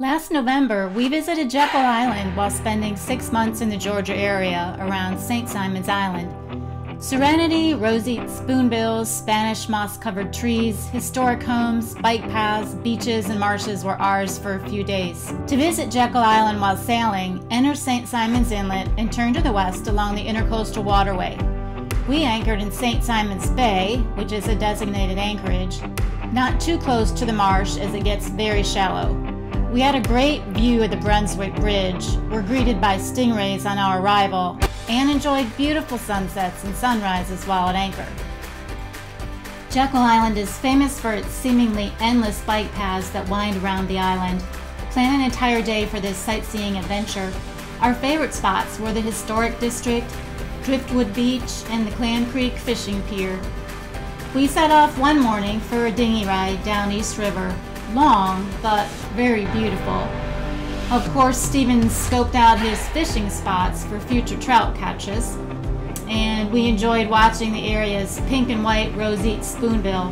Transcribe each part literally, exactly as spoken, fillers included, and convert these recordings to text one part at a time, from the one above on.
Last November, we visited Jekyll Island while spending six months in the Georgia area around Saint Simons Island. Serenity, roseate spoonbills, Spanish moss-covered trees, historic homes, bike paths, beaches, and marshes were ours for a few days. To visit Jekyll Island while sailing, enter Saint Simons Inlet and turn to the west along the intercoastal waterway. We anchored in Saint Simons Bay, which is a designated anchorage, not too close to the marsh as it gets very shallow. We had a great view of the Brunswick Bridge, were greeted by stingrays on our arrival, and enjoyed beautiful sunsets and sunrises while at anchor. Jekyll Island is famous for its seemingly endless bike paths that wind around the island. Plan an entire day for this sightseeing adventure. Our favorite spots were the Historic District, Driftwood Beach, and the Clam Creek Fishing Pier. We set off one morning for a dinghy ride down East River. Long, but very beautiful. Of course, Stephen scoped out his fishing spots for future trout catches, and we enjoyed watching the area's pink and white roseate spoonbill.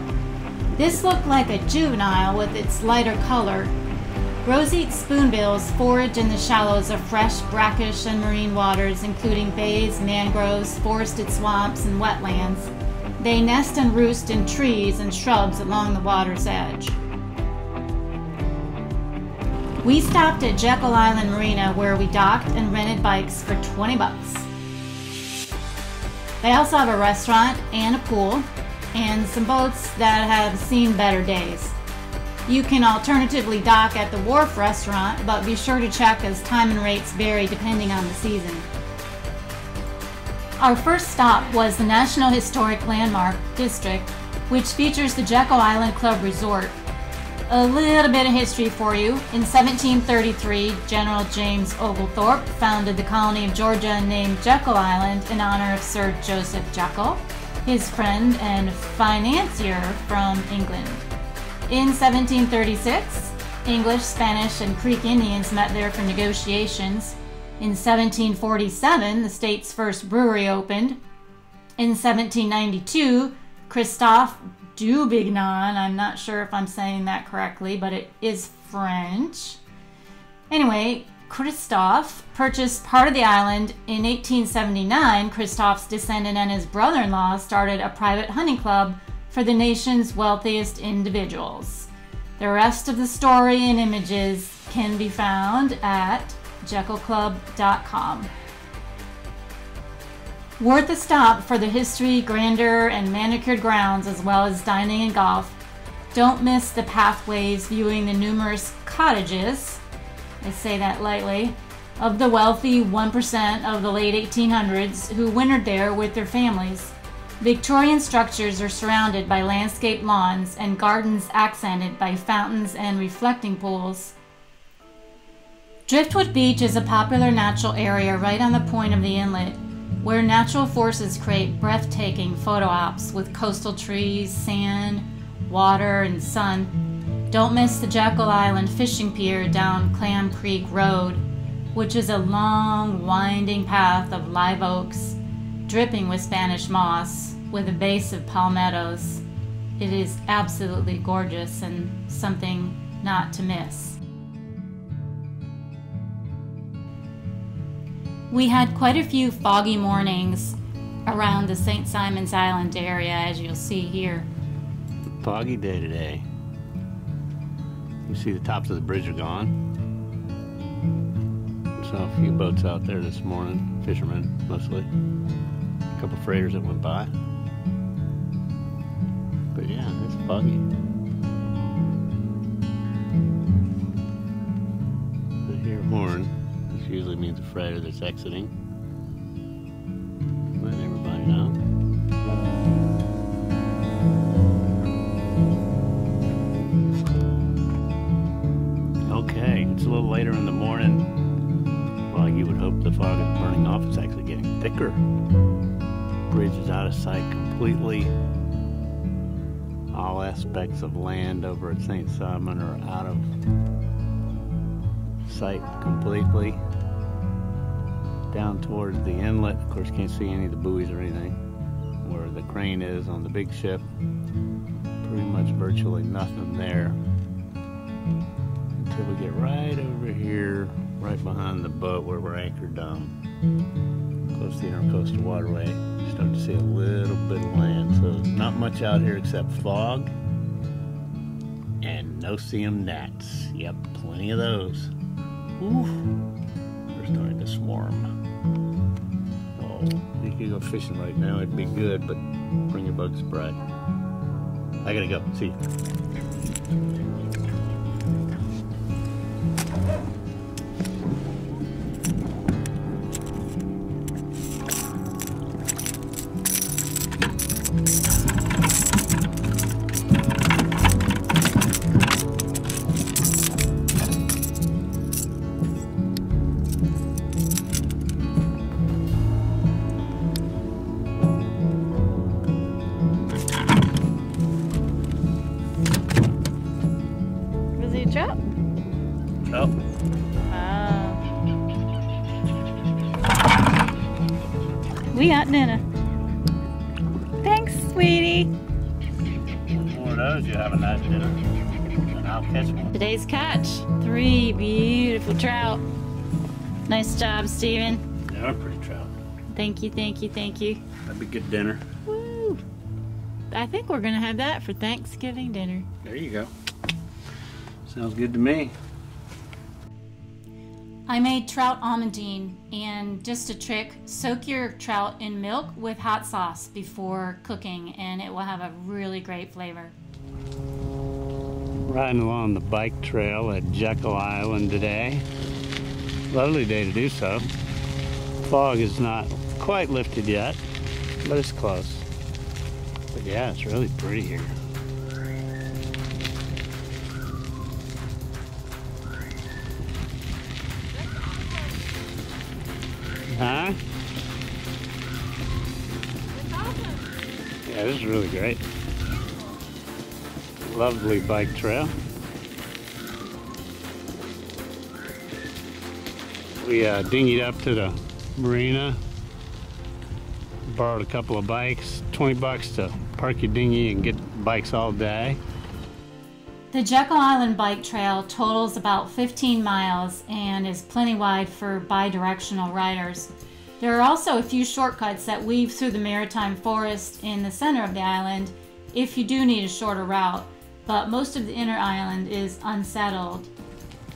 This looked like a juvenile with its lighter color. Roseate spoonbills forage in the shallows of fresh, brackish, and marine waters, including bays, mangroves, forested swamps, and wetlands. They nest and roost in trees and shrubs along the water's edge. We stopped at Jekyll Island Marina, where we docked and rented bikes for twenty bucks. They also have a restaurant and a pool and some boats that have seen better days. You can alternatively dock at the Wharf restaurant, but be sure to check as time and rates vary depending on the season. Our first stop was the National Historic Landmark District, which features the Jekyll Island Club Resort. A little bit of history for you. In seventeen thirty-three, General James Oglethorpe founded the colony of Georgia named Jekyll Island in honor of Sir Joseph Jekyll, his friend and financier from England. In seventeen thirty-six, English, Spanish, and Creek Indians met there for negotiations. In seventeen forty-seven, the state's first brewery opened. In seventeen ninety-two, Christophe Du Bignon, I'm not sure if I'm saying that correctly, but it is French. Anyway, Christophe purchased part of the island. In eighteen seventy-nine, Christophe's descendant and his brother-in-law started a private hunting club for the nation's wealthiest individuals. The rest of the story and images can be found at Jekyll Club dot com. Worth a stop for the history, grandeur, and manicured grounds, as well as dining and golf. Don't miss the pathways viewing the numerous cottages, I say that lightly, of the wealthy one percent of the late eighteen hundreds who wintered there with their families. Victorian structures are surrounded by landscaped lawns and gardens accented by fountains and reflecting pools. Driftwood Beach is a popular natural area right on the point of the inlet, where natural forces create breathtaking photo ops with coastal trees, sand, water, and sun. Don't miss the Jekyll Island Fishing Pier down Clam Creek Road, which is a long, winding path of live oaks, dripping with Spanish moss, with a base of palmettos. It is absolutely gorgeous and something not to miss. We had quite a few foggy mornings around the Saint Simons Island area, as you'll see here. Foggy day today. You see the tops of the bridge are gone. Saw a few boats out there this morning, fishermen mostly. A couple freighters that went by. But yeah, it's foggy. I hear a horn. Usually means a freighter that's exiting. Let everybody know. Okay, it's a little later in the morning. Well, you would hope the fog is burning off. It's actually getting thicker. Bridge is out of sight completely. All aspects of land over at Saint Simon are out of sight completely. Down towards the inlet, of course, can't see any of the buoys or anything. Where the crane is on the big ship, pretty much virtually nothing there till we get right over here, right behind the boat where we're anchored down, close to the intercoastal waterway. Start to see a little bit of land, so not much out here except fog and no-see-em gnats. Yep, plenty of those. Oof, they're starting to swarm. Oh, if you could go fishing right now, it'd be good, but bring your bug spray. I gotta go. See you. We got dinner. Thanks, sweetie. More of those, you have a nice dinner. And I'll catch one. Today's catch, three beautiful trout. Nice job, Stephen. They are pretty trout. Thank you, thank you, thank you. That'd be good dinner. Woo! I think we're gonna have that for Thanksgiving dinner. There you go. Sounds good to me. I made trout almondine, and just a trick, soak your trout in milk with hot sauce before cooking and it will have a really great flavor. Riding along the bike trail at Jekyll Island today. Lovely day to do so. Fog is not quite lifted yet, but it's close. But yeah, it's really pretty here. Huh? It's awesome. Yeah, this is really great. Lovely bike trail. We uh, dinghied up to the marina, borrowed a couple of bikes, twenty bucks to park your dinghy and get bikes all day. The Jekyll Island Bike Trail totals about fifteen miles and is plenty wide for bi-directional riders. There are also a few shortcuts that weave through the maritime forest in the center of the island if you do need a shorter route, but most of the inner island is unsettled.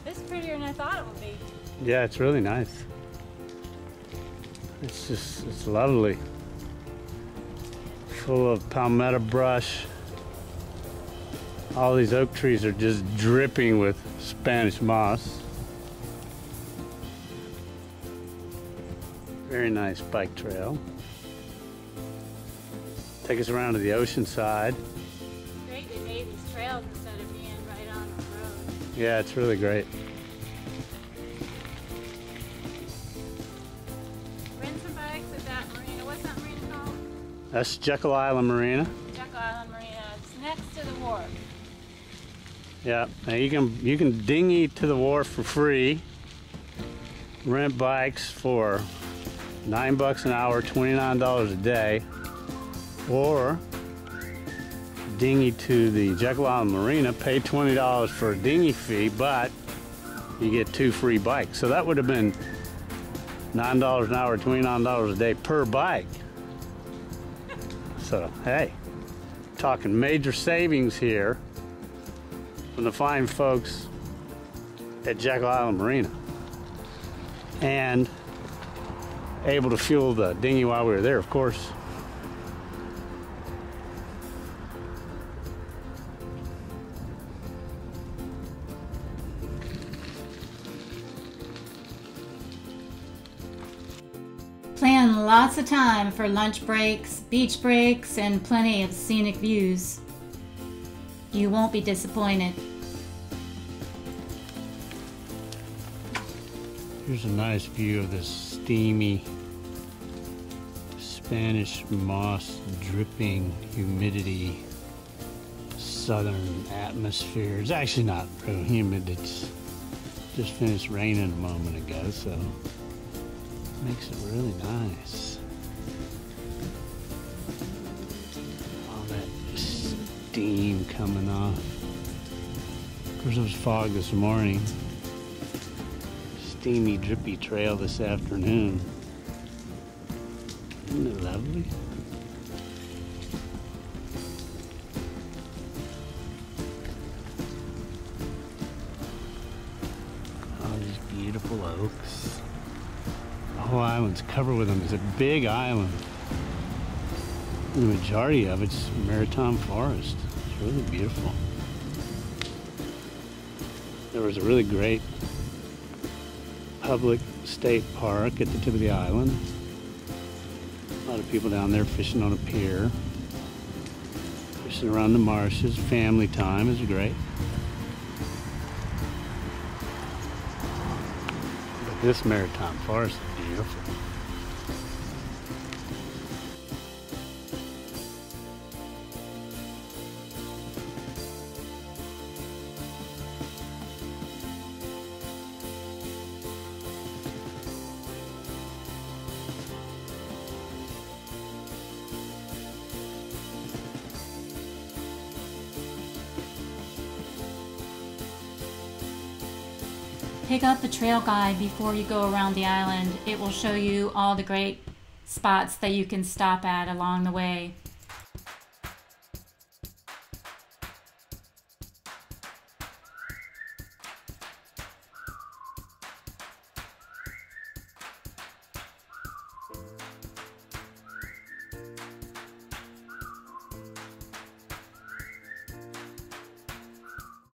This is prettier than I thought it would be. Yeah, it's really nice. It's just, it's lovely. Full of palmetto brush. All these oak trees are just dripping with Spanish moss. Very nice bike trail. Take us around to the ocean side. It's great they made these trails instead of being right on the road. Yeah, it's really great. Rent some bikes at that marina. What's that marina called? That's Jekyll Island Marina. Jekyll Island Marina. It's next to the wharf. Yeah, now you can you can dinghy to the wharf for free. Rent bikes for nine bucks an hour, twenty-nine dollars a day, or dinghy to the Jekyll Island Marina. Pay twenty dollars for a dinghy fee, but you get two free bikes. So that would have been nine dollars an hour, twenty-nine dollars a day per bike. So hey, talking major savings here from the fine folks at Jekyll Island Marina, and able to fuel the dinghy while we were there, of course. Plan lots of time for lunch breaks, beach breaks, and plenty of scenic views. You won't be disappointed. Here's a nice view of this steamy Spanish moss dripping humidity southern atmosphere. It's actually not real humid. It's just finished raining a moment ago, so it makes it really nice. All that steam coming off. There's this fog this morning. Steamy, drippy trail this afternoon. Isn't it lovely? All these beautiful oaks. The whole island's covered with them. It's a big island. The majority of it's maritime forest. It's really beautiful. There was a really great public state park at the tip of the island. A lot of people down there fishing on a pier, fishing around the marshes. Family time is great. But this maritime forest is beautiful. Pick up the trail guide before you go around the island. It will show you all the great spots that you can stop at along the way.